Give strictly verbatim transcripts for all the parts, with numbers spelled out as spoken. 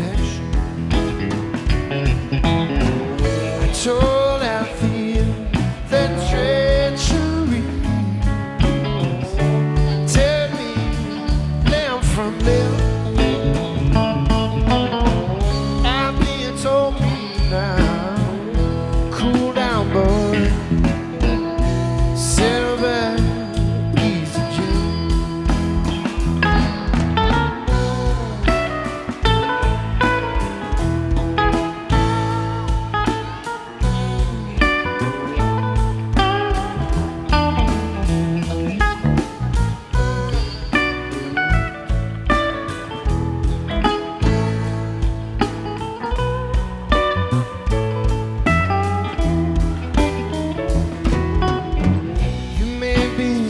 attention. I told Althea the treacheries tear me down from them. Althea told me now, cool down, boy. Silver easy June.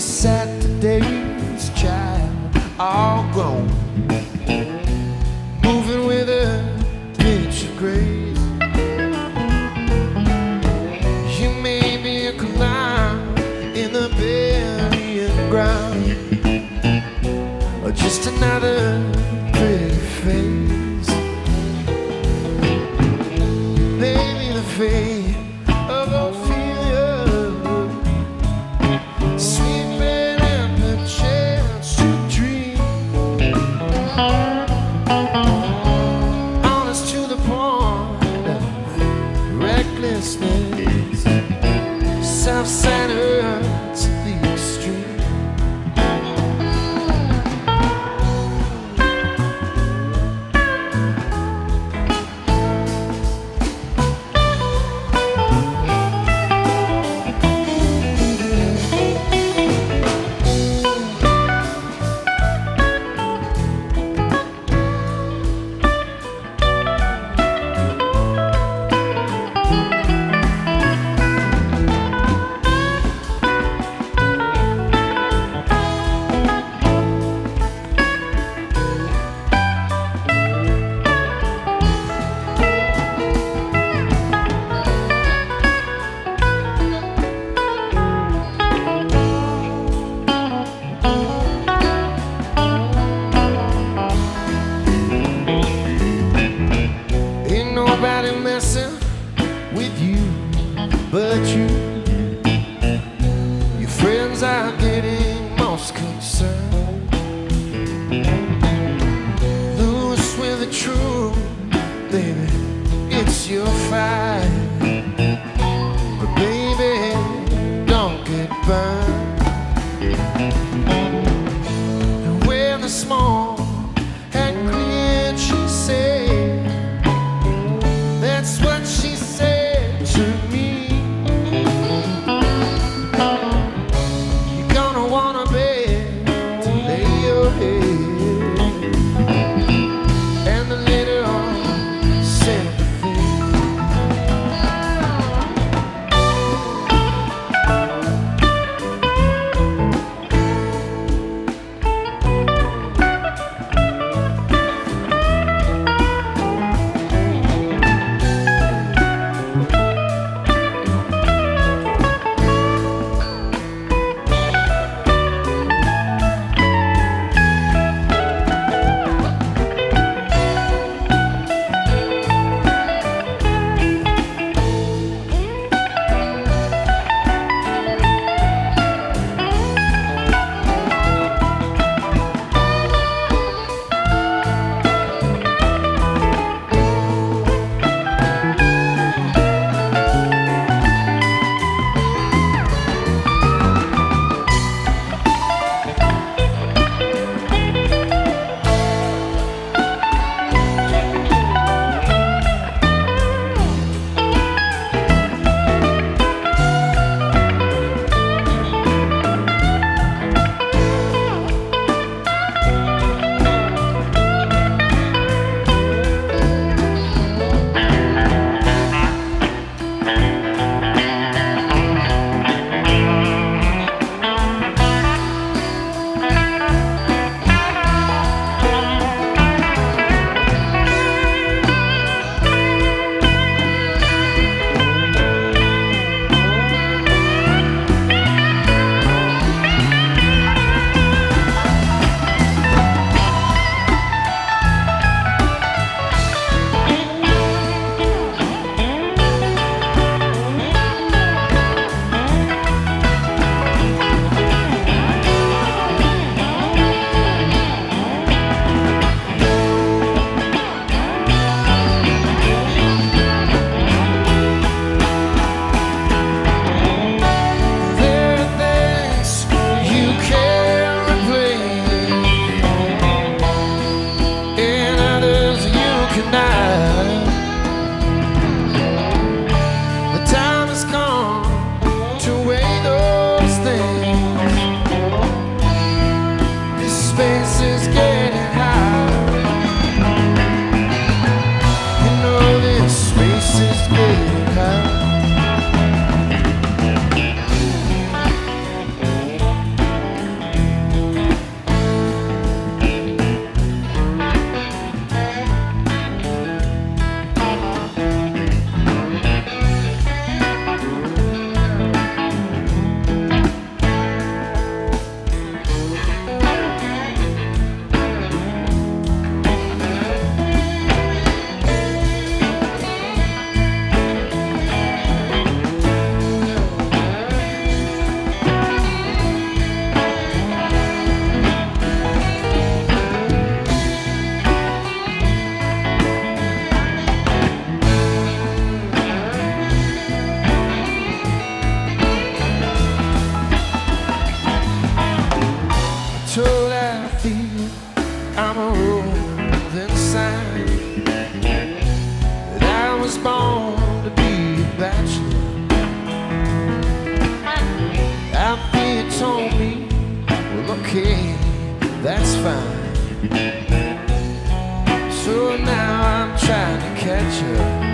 Saturday's child, all grown, moving with a pinch of grace. You may be a clown in the burying ground, or just another pretty face. Baby, the fate of Ophelia, sweet. Honest to the point, recklessness, self-centered to the extreme. With you, but you, your friends are getting most concerned. Loose with the truth, baby, it's your fight. But baby, don't get burned. And when the small had cleared, she said, that's what she said to me. You're gonna wanna bed to lay your head, and the later on sympathy. fine. So now I'm trying to catch up.